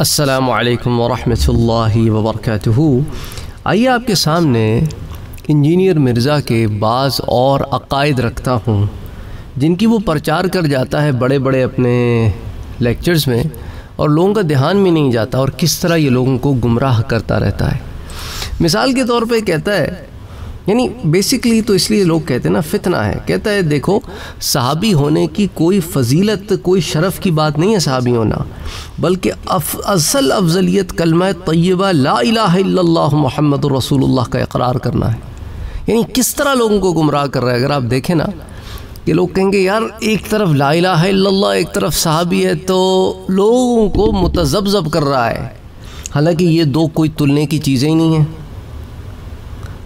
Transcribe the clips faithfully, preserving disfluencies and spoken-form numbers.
अस्सलामु अलैकुम वरहमतुल्लाहि वबरकातुहू। आइए आपके सामने इंजीनियर मिर्ज़ा के बाज़ और अक़ायद रखता हूँ जिनकी वो प्रचार कर जाता है बड़े बड़े अपने लेक्चर्स में और लोगों का ध्यान में नहीं जाता और किस तरह ये लोगों को गुमराह करता रहता है। मिसाल के तौर पे कहता है, यानी बेसिकली तो इसलिए लोग कहते हैं ना फितना है, कहता है देखो सहाबी होने की कोई फजीलत कोई शरफ़ की बात नहीं है सहाबी होना, बल्कि अफ, असल अफजलियत कलमा तय्यबा ला इलाहा इल्लल्लाह मुहम्मदुर रसूलुल्लाह का इकरार करना है। यानी किस तरह लोगों को गुमराह कर रहा है। अगर आप देखें ना कि लोग कहेंगे यार एक तरफ ला इलाहा इल्लल्लाह एक तरफ सहाबी है, तो लोगों को मुतज़बज़ब कर रहा है, हालाँकि ये दो कोई तुलने की चीज़ें ही नहीं हैं।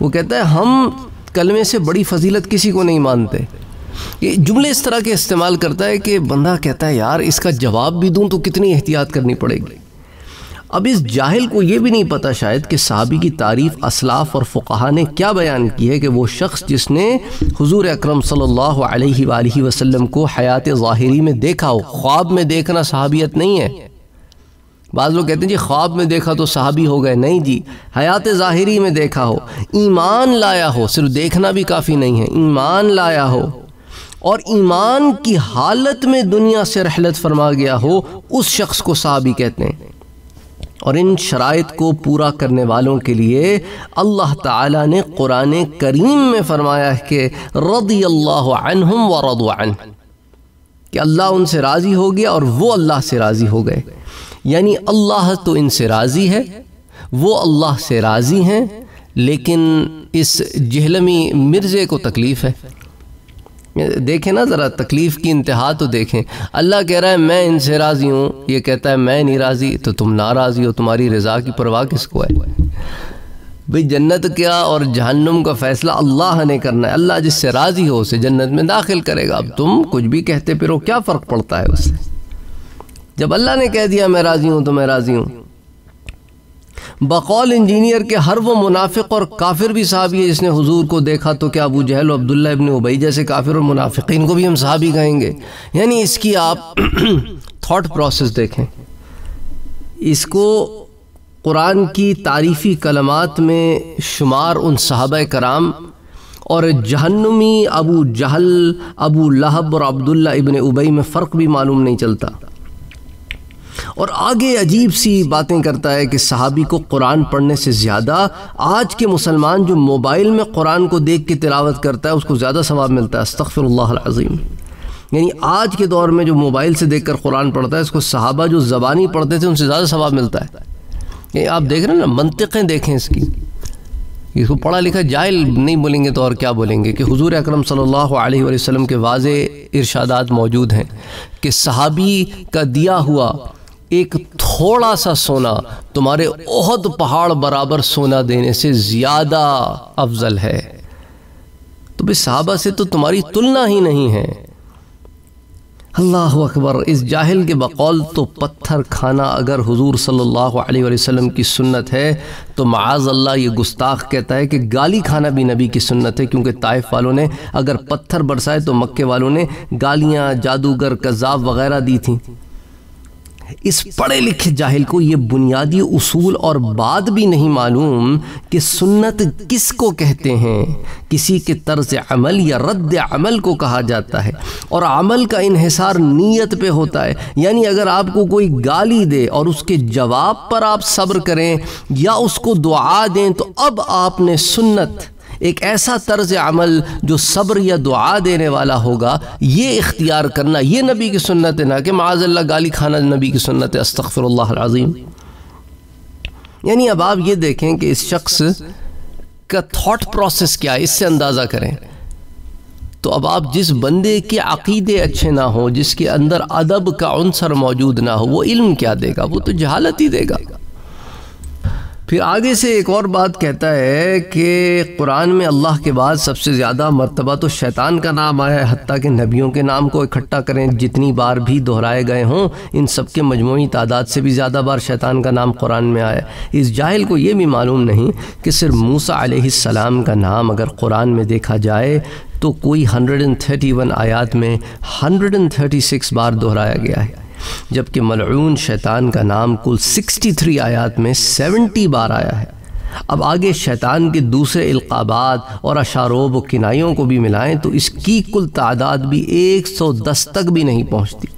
वो कहता है हम कलमे से बड़ी फजीलत किसी को नहीं मानते। ये जुमले इस तरह के इस्तेमाल करता है कि बंदा कहता है यार इसका जवाब भी दूं तो कितनी एहतियात करनी पड़ेगी। अब इस जाहिल को ये भी नहीं पता शायद कि सहाबी की तारीफ़ असलाफ़ और फ़ुक़हा ने क्या बयान की है कि वो शख्स जिसने हुज़ूर अकरम सल्लल्लाहु अलैहि वालैहि वसल्लम को हयात ज़ाहिरी में देखा हो। ख्वाब में देखना सहाबियत नहीं है। बाद लोग कहते हैं जी ख्वाब में देखा तो सहाबी हो गए, नहीं जी, हयात ज़ाहिरी में देखा हो, ईमान लाया हो, सिर्फ देखना भी काफ़ी नहीं है, ईमान लाया हो और ईमान की हालत में दुनिया से रहलत फरमा गया हो, उस शख्स को सहाबी कहते हैं। और इन शराइत को पूरा करने वालों के लिए अल्लाह ताला ने कुरान करीम में फरमाया है कि रदियल्लाहु अन्हुम व रदू अन्हु, कि अल्लाह उनसे राज़ी हो गया और वो अल्लाह से राज़ी हो गए। यानी अल्लाह तो इनसे राज़ी है, वो अल्लाह से राज़ी हैं, लेकिन इस जहलमी मिर्ज़े को तकलीफ़ है। देखें ना ज़रा तकलीफ़ की इंतहा तो देखें। अल्लाह कह रहा है मैं इनसे राज़ी हूँ, ये कहता है मैं नहीं राज़ी। तो तुम ना राज़ी हो, तुम्हारी रज़ा की परवाह किसको है भाई। जन्नत क्या और जहन्नम का फ़ैसला अल्लाह ने करना है। अल्लाह जिससे राज़ी हो उसे जन्नत में दाखिल करेगा। अब तुम कुछ भी कहते फिर हो, क्या फ़र्क पड़ता है उससे। जब अल्लाह ने कह दिया मैं राज़ी हूँ तो मैं राज़ी हूँ। बकौल इंजीनियर के हर वो मुनाफिक और काफिर भी सहाबी है जिसने हुजूर को देखा, तो क्या अबू जहल और अब्दुल्ला इब्न उबई जैसे काफिर और मुनाफिकीन को भी हम सहाबी कहेंगे। यानी इसकी आप थॉट प्रोसेस देखें। इसको कुरान की तारीफ़ी कलमात में शुमार उन सहाबा कराम और जहन्नुमी अबू जहल, अबू लहब और अब्दुल्ला इब्न उबई में फ़र्क भी मालूम नहीं चलता। और आगे अजीब सी बातें करता है कि सहाबी को कुरान पढ़ने से ज़्यादा आज के मुसलमान जो मोबाइल में कुरान को देख के तिलावत करता है उसको ज़्यादा सवाब मिलता है। अस्तग़फिरुल्लाह अल-अज़ीम। यानी आज के दौर में जो मोबाइल से देखकर कुरान पढ़ता है उसको सहाबा जो ज़बानी पढ़ते थे उनसे ज़्यादा सवाब मिलता है। ये आप देख रहे हैं ना, मंतिक़ें देखें इसकी। इसको पढ़ा लिखा जाहिल नहीं बोलेंगे तो और क्या बोलेंगे कि हुजूर अकरम सल्लल्लाहु अलैहि वसल्लम के वाज़े इरशादात मौजूद हैं कि सहाबी का दिया हुआ एक थोड़ा सा सोना तुम्हारे ओहद पहाड़ बराबर सोना देने से ज़्यादा अफजल है। तो भाई सहाबा से तो तुम्हारी तुलना ही नहीं है। अल्लाह अकबर। इस जाहिल के बकौल तो पत्थर खाना अगर हुजूर सल्लल्लाहु अलैहि वसल्लम की सुन्नत है तो माज़ अल्लाह ये गुस्ताख कहता है कि गाली खाना भी नबी की सुन्नत है, क्योंकि ताइफ वालों ने अगर पत्थर बरसाए तो मक्के वालों ने गालियाँ जादूगर कज़ाब वग़ैरह दी थी। इस पढ़े लिखे जाहिल को ये बुनियादी उसूल और बात भी नहीं मालूम कि सुन्नत किसको कहते हैं। किसी के तर्ज अमल या रद्द अमल को कहा जाता है और अमल का इन्हिसार नीयत पे होता है। यानी अगर आपको कोई गाली दे और उसके जवाब पर आप सब्र करें या उसको दुआ दें तो अब आपने सुन्नत, एक ऐसा तर्ज अमल जो सब्र या दुआ देने वाला होगा, ये इख्तियार करना ये नबी की सुन्नत है, ना कि माज़ल्लाह गाली खाना नबी की सुन्नत है। अस्तग़फिरुल्लाह अल-अज़ीम। यानी अब आप ये देखें कि इस शख्स का थॉट प्रोसेस क्या है, इससे अंदाज़ा करें। तो अब आप जिस बंदे के अक़ीदे अच्छे ना हों, जिसके अंदर अदब का अंसर मौजूद ना हो, वो इल्म क्या देगा, वो तो जहालत ही देगा। फिर आगे से एक और बात कहता है कि कुरान में अल्लाह के बाद सबसे ज़्यादा मर्तबा तो शैतान का नाम आया है, हत्ता कि नबियों के नाम को इकट्ठा करें जितनी बार भी दोहराए गए हों, इन सब के मजमूई तादाद से भी ज़्यादा बार शैतान का नाम कुरान में आया है। इस जाहिल को ये भी मालूम नहीं कि सिर्फ मूसा अलैहिस्सलाम का नाम अगर कुरान में देखा जाए तो कोई हंड्रेड एंड थर्टी वन आयात में हंड्रेड एंड थर्टी सिक्स बार दोहराया गया है। जबकि मलऊन शैतान का नाम कुल तिरसठ आयात में सत्तर बार आया है। अब आगे शैतान के दूसरे इल्क़ाबात और अशारोब व किनाइयों को भी मिलाएं तो इसकी कुल तादाद भी एक सौ दस तक भी नहीं पहुंचती,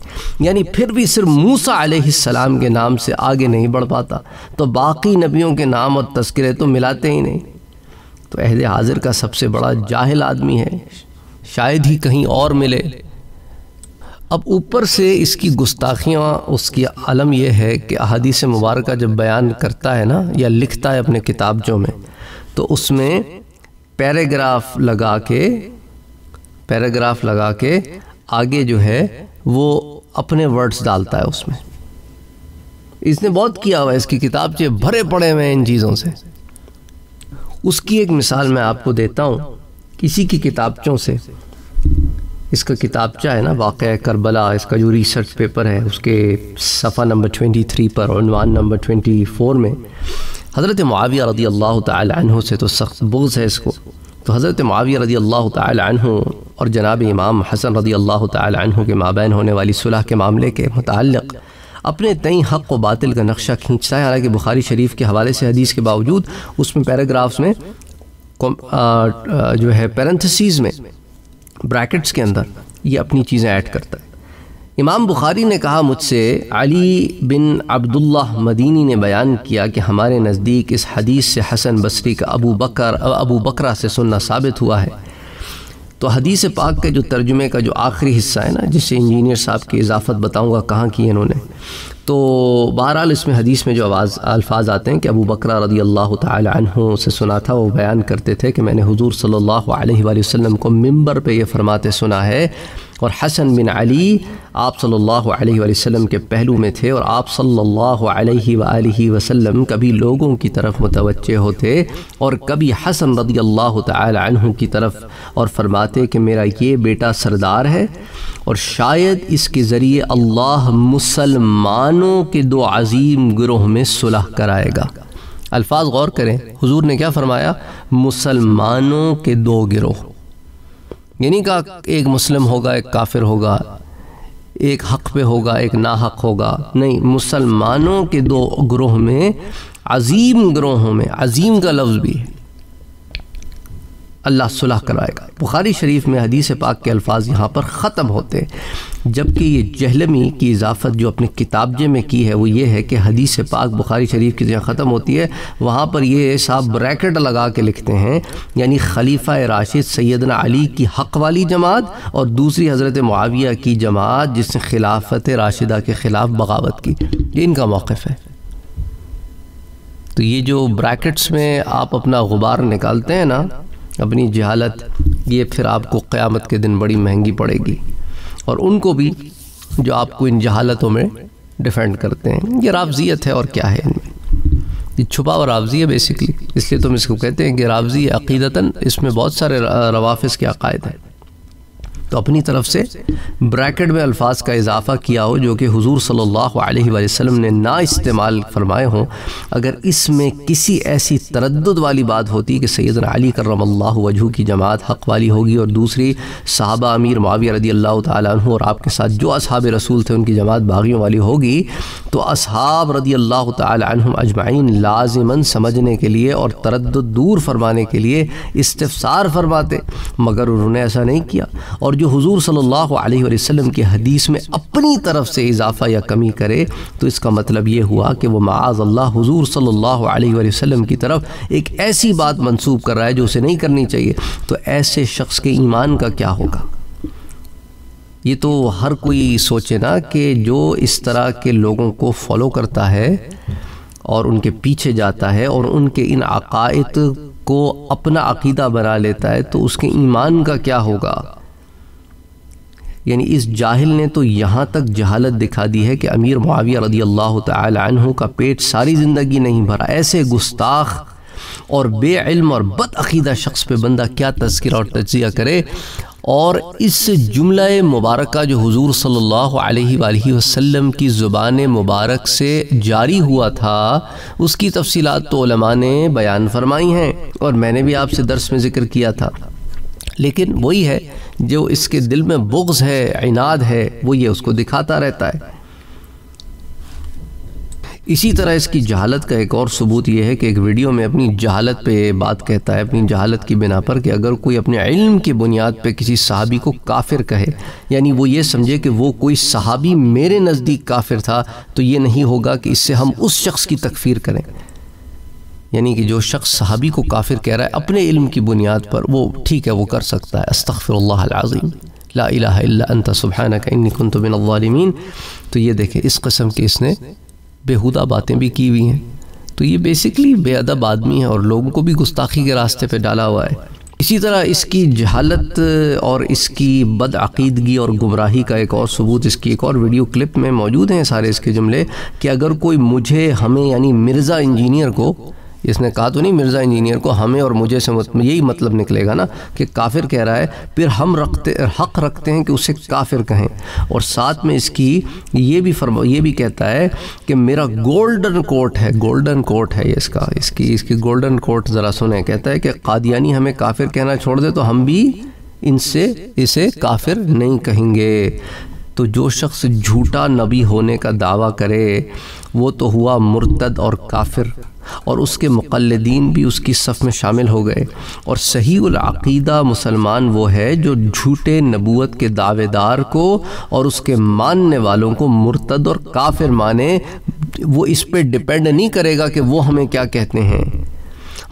यानी फिर भी सिर्फ मूसा अलैहिस्सलाम के नाम से आगे नहीं बढ़ पाता, तो बाकी नबियों के नाम और तस्करे तो मिलाते ही नहीं। तो अहद हाजिर का सबसे बड़ा जाहिल आदमी है, शायद ही कहीं और मिले। अब ऊपर से इसकी गुस्ताखियाँ, उसकी आलम यह है कि अहादीस मुबारक जब बयान करता है ना या लिखता है अपने किताबजों में, तो उसमें पैराग्राफ लगा के पैराग्राफ लगा के आगे जो है वो अपने वर्ड्स डालता है उसमें। इसने बहुत किया हुआ, इसकी किताबचे भरे पड़े हुए हैं इन चीज़ों से। उसकी एक मिसाल मैं आपको देता हूँ किसी की किताबचों से। इसका किताबचा है ना वाक़या करबला, इसका जो रिसर्च पेपर है उसके सफ़ा नंबर तेईस पर और उनवान नंबर चौबीस में हज़रत मुआविया रदी अल्लाह ताला अन्हु से तो सख्त बुग़्ज़ है इसको। तो हज़रत मुआविया रदी अल्लाह ताला अन्हु और जनाब इमाम हसन रदी अल्लाह ताला अन्हु के माबैन होने वाली सुलह के मामले के मुताल्लिक़ अपने तई हक़ व बातिल का नक्शा खींचता है। हालाँकि बुखारी शरीफ के हवाले से हदीस के बावजूद उसमें पैराग्राफ्स में जो है पैरेंथेसिस में ब्रैकेट्स के अंदर ये अपनी चीज़ें ऐड करता है। इमाम बुखारी ने कहा, मुझसे अली बिन अब्दुल्लाह मदीनी ने बयान किया कि हमारे नज़दीक इस हदीस से हसन बसरी का अबू बकर अबू बकरा से सुनना साबित हुआ है। तो हदीस पाक के जो तर्जुमे का जो आखिरी हिस्सा है ना, जिससे इंजीनियर साहब की इजाफ़त बताऊँगा कहाँ की इन्होंने, तो बहरहाल इसमें हदीस में जो आवाज़ अल्फाज आते हैं कि अबू बकरा रदी अल्लाह ताला अन्हु से सुना था, वो बयान करते थे कि मैंने हुजूर सल्लल्लाहु अलैहि वसल्लम को मिंबर पे ये फरमाते सुना है, और हसन बिन अली आप सल्लल्लाहु अलैहि वसल्लम के पहलू में थे और आप सल्लल्लाहु अलैहि वसल्लम कभी लोगों की तरफ मुतवज्जे होते और कभी हसन रदी अल्लाह ताला अन्हु की तरफ, और फरमाते कि मेरा ये बेटा सरदार है और शायद इसके ज़रिए अल्लाह मुसलमान के दो अजीम गिरोह में सुलह कराएगा। अल्फाज गौर करें, हुजूर ने क्या फरमाया, मुसलमानों के दो गिरोह, यानी का एक मुस्लिम होगा एक काफिर होगा, एक हक पे होगा एक ना हक होगा, नहीं, मुसलमानों के दो गिरोह में, अजीम गिरोहों में, अजीम का लफ्ज़ भी है, अल्लाह सुलह कराएगा। बुखारी शरीफ में हदीस पाक के अल्फाज यहाँ पर ख़त्म होते, जबकि ये जहलमी की इजाफ़त जो अपने किताबजे में की है वो ये है कि हदीस पाक बुखारी शरीफ की जहाँ ख़त्म होती है वहाँ पर ये साहब ब्रैकेट लगा के लिखते हैं, यानी खलीफा राशिद सैयदना अली की हक़ वाली जमात और दूसरी हज़रत मुआविया की जमात जिसने खिलाफत राशिदा के ख़िलाफ़ बगावत की, ये इनका मौक़िफ़ है। तो ये जो ब्रैकेट्स में आप अपना गुबार निकालते हैं ना, अपनी जहालत, ये फिर आपको क़यामत के दिन बड़ी महंगी पड़ेगी, और उनको भी जो आपको इन जहालतों में डिफेंड करते हैं। ये रावज़ियत है और क्या है इनमें, ये छुपा हुआ रावज़िया बेसिकली, इसलिए तो हम इसको कहते हैं कि रावज़िया अक़ीदतन, इसमें बहुत सारे रवाफ़िज़ के अक़ायद हैं। तो अपनी तरफ से ब्रैकेट में अल्फाज का इजाफ़ा किया हो जो कि हुजूर सल्लल्लाहु अलैहि वसल्लम ने ना इस्तेमाल फरमाए हों, अगर इसमें किसी ऐसी तरद्दुद वाली बात होती कि सैयदना अली करमल्लाहु वजहू की जमात हक़ वाली होगी और दूसरी सहाबा अमीर मुआविया रदी अल्लाह ताला अन्हु और आपके साथ जो असहाब रसूल थे उनकी जमात बागियों वाली होगी, तो असहाब रदी अल्लाह ताला अन्हुम अजमाइन लाजिमन समझने के लिए और तरद्दुद दूर फरमाने के लिए इस्तिफसार फरमाते, मगर उन्होंने ऐसा नहीं किया। और जो हुजूर सल्लल्लाहु अलैहि वसल्लम की हदीस में अपनी तरफ से इजाफ़ा या कमी करे तो इसका मतलब ये हुआ कि वो माआज़ अल्लाह हुजूर सल्लल्लाहु अलैहि वसल्लम की तरफ एक ऐसी बात मंसूब कर रहा है जो उसे नहीं करनी चाहिए, तो ऐसे शख्स के ईमान का क्या होगा। ये तो हर कोई सोचे ना कि जो इस तरह के लोगों को फॉलो करता है और उनके पीछे जाता है और उनके इन अक़ाइद को अपना अक़ीदा बना लेता है तो उसके ईमान का क्या होगा। यानी इस जाहिल ने तो यहाँ तक जहालत दिखा दी है कि अमीर मुआविया रदी अल्लाह ताला अन्हु का पेट सारी ज़िंदगी नहीं भरा, ऐसे गुस्ताख और बेइल्म और बदअक़ीदा शख्स पे बंदा क्या तज़किरा और तज्ज़िया करे। और इस जुमला मुबारक जो हुजूर सल्लल्लाहु अलैहि वसल्लम की ज़ुबान मुबारक से जारी हुआ था उसकी तफसीलात तो उलमा ने बयान फरमाई हैं और मैंने भी आपसे दर्स में ज़िक्र किया था, लेकिन वही है जो इसके दिल में बुग़्ज़ है, इनाद है, वो ये उसको दिखाता रहता है। इसी तरह इसकी जहालत का एक और सबूत यह है कि एक वीडियो में अपनी जहालत पे बात कहता है, अपनी जहालत की बिना पर, कि अगर कोई अपने इल्म की बुनियाद पे किसी सहाबी को काफिर कहे, यानी वो ये समझे कि वो कोई सहाबी मेरे नज़दीक काफिर था, तो ये नहीं होगा कि इससे हम उस शख्स की तकफीर करें। यानी कि जो शख्स सहाबी को काफिर कह रहा है अपने इल्म की बुनियाद पर, वो ठीक है, वो कर सकता है। अस्तग़फिरुल्लाह अल-अज़ीम, ला इलाहा इल्ला अंत सुब्हानक इन्नी कुन्तु मिनज़्ज़ालिमीन। तो ये देखें, इस कस्म के इसने बेहुदा बातें भी की हुई हैं। तो ये बेसिकली बेअदब आदमी है और लोगों को भी गुस्ताखी के रास्ते पे डाला हुआ है। इसी तरह इसकी जहालत और इसकी बदअक़ीदगी और गुमराही का एक और सबूत इसकी एक और वीडियो क्लिप में मौजूद हैं सारे इसके जुमले, कि अगर कोई मुझे, हमें, यानी मिर्ज़ा इंजीनियर को, इसने कहा तो नहीं मिर्ज़ा इंजीनियर को, हमें और मुझे से मत, यही मतलब निकलेगा ना कि काफिर कह रहा है, फिर हम रखते हक़ रखते हैं कि उसे काफिर कहें। और साथ में इसकी ये भी फरमा ये भी कहता है कि मेरा गोल्डन कोट है, गोल्डन कोट है ये इसका, इसकी इसकी गोल्डन कोट ज़रा सुने। कहता है कि कादियानी हमें काफिर कहना छोड़ दे तो हम भी इनसे इसे काफिर नहीं कहेंगे। तो जो शख्स झूठा नबी होने का दावा करे वो तो हुआ मुर्तद और काफिर, और उसके मुक़ल्लिदीन भी उसकी सफ़ में शामिल हो गए। और सही उल अक़ीदा मुसलमान वो है जो झूठे नबूवत के दावेदार को और उसके मानने वालों को मुर्तद और काफिर माने। वो इस पर डिपेंड नहीं करेगा कि वो हमें क्या कहते हैं,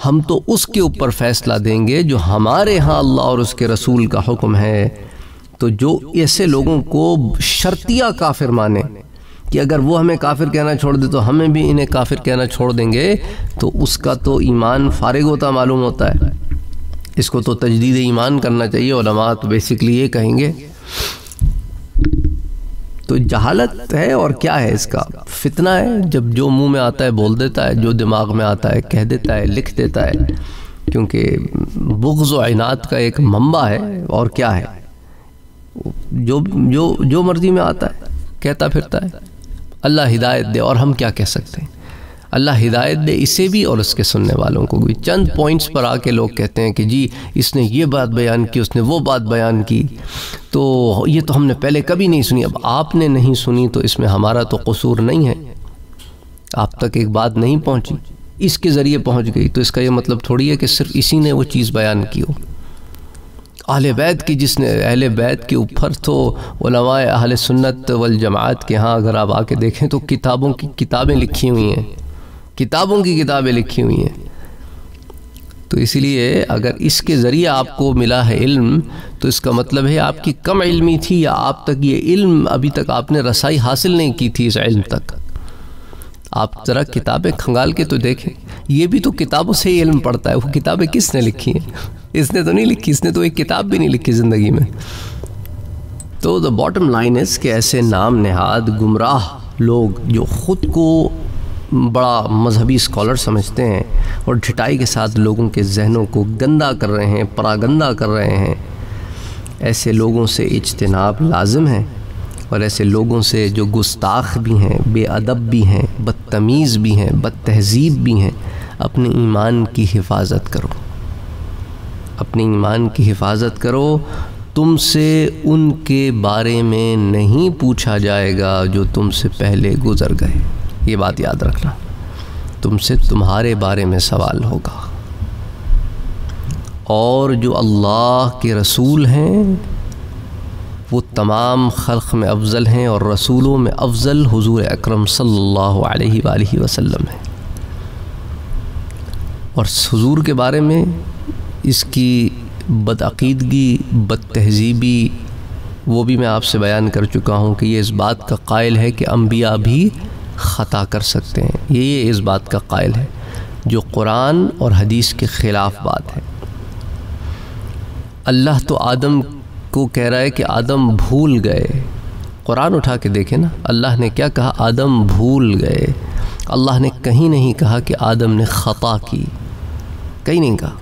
हम तो उसके ऊपर फ़ैसला देंगे जो हमारे यहाँ अल्लाह और उसके रसूल का हुक्म है। तो जो ऐसे लोगों को शर्तिया काफिर माने कि अगर वो हमें काफिर कहना छोड़ दे तो हमें भी इन्हें काफिर कहना छोड़ देंगे, तो उसका तो ईमान फारिग होता मालूम होता है। इसको तो तजदीद ईमान करना चाहिए, उलमा तो बेसिकली ये कहेंगे। तो जहालत है और क्या है इसका, फितना है। जब जो मुंह में आता है बोल देता है, जो दिमाग में आता है कह देता है, लिख देता है, क्योंकि बुग़्ज़ व इनात का एक मंबा है। और क्या है, जो जो जो मर्जी में आता है कहता फिरता है। अल्लाह हिदायत दे, और हम क्या कह सकते हैं। अल्लाह हिदायत दे इसे भी और उसके सुनने वालों को भी। चंद पॉइंट्स पर आके लोग कहते हैं कि जी इसने ये बात बयान की, उसने वो बात बयान की, तो ये तो हमने पहले कभी नहीं सुनी। अब आपने नहीं सुनी तो इसमें हमारा तो कसूर नहीं है, आप तक एक बात नहीं पहुँची, इसके ज़रिए पहुँच गई, तो इसका ये मतलब थोड़ी है कि सिर्फ इसी ने वो चीज़ बयान की हो। अहले बैत की, जिसने अहले बैत के ऊपर तो उलमाए अहले सुन्नत वल जमात के यहाँ अगर आप आके देखें तो किताबों की किताबें लिखी हुई हैं, किताबों की किताबें लिखी हुई हैं। तो इसीलिए अगर इसके ज़रिए आपको मिला है इल्म, तो इसका मतलब है आपकी कम इल्मी थी, या आप तक ये इल्म, अभी तक आपने रसाई हासिल नहीं की थी इस इल्म तक। आप ज़रा किताबें खंगाल के तो देखें, ये भी तो किताबों से ही इल्म पड़ता है। वो किताबें किसने लिखी हैं, इसने तो नहीं लिखी, इसने तो एक किताब भी नहीं लिखी ज़िंदगी में। तो द बॉटम लाइन इज़ कि ऐसे नाम नहाद गुमराह लोग जो ख़ुद को बड़ा मजहबी स्कॉलर समझते हैं और ढिटाई के साथ लोगों के जहनों को गंदा कर रहे हैं, परागंदा कर रहे हैं, ऐसे लोगों से इज्तनाब लाजिम है। और ऐसे लोगों से जो गुस्ताख भी हैं, बेअदब भी हैं, बदतमीज़ भी हैं, बदतहज़ीब भी हैं, अपने ईमान की हिफाजत करो, अपने ईमान की हिफाजत करो। तुमसे उनके बारे में नहीं पूछा जाएगा जो तुमसे पहले गुज़र गए, ये बात याद रखना। तुमसे तुम्हारे बारे में सवाल होगा। और जो अल्लाह के रसूल हैं वो तमाम खल्क़ में अफजल हैं, और रसूलों में अफजल हुजूर अकरम सल्लल्लाहु अलैहि वालैहि वसल्लम है। और हुजूर के बारे में इसकी बदअक़ीदगी, बदतहज़ीबी, वो भी मैं आपसे बयान कर चुका हूँ कि ये इस बात का कायल है कि अम्बिया भी ख़ता कर सकते हैं। ये ये इस बात का कायल है जो कुरान और हदीस के ख़िलाफ़ बात है। अल्लाह तो आदम को कह रहा है कि आदम भूल गए। कुरान उठा के देखें ना, अल्लाह ने क्या कहा, आदम भूल गए। अल्लाह ने कहीं नहीं कहा कि आदम ने ख़ता की, कहीं नहीं कहा।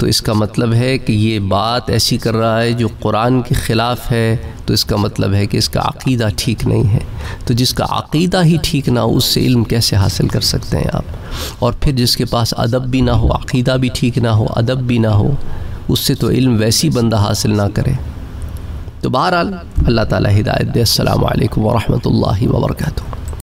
तो इसका मतलब है कि ये बात ऐसी कर रहा है जो कुरान के ख़िलाफ़ है, तो इसका मतलब है कि इसका अक़ीदा ठीक नहीं है। तो जिसका अक़ीदा ही ठीक ना हो उससे इल्म कैसे हासिल कर सकते हैं आप। और फिर जिसके पास अदब भी ना हो, अक़ीदा भी ठीक ना हो, अदब भी ना हो, उससे तो इल्म वैसी बंदा हासिल ना करे। तो बहरहाल अल्लाह ताला हिदायत दे। अस्सलामु अलैकुम व रहमतुल्लाहि व बरकातुहू।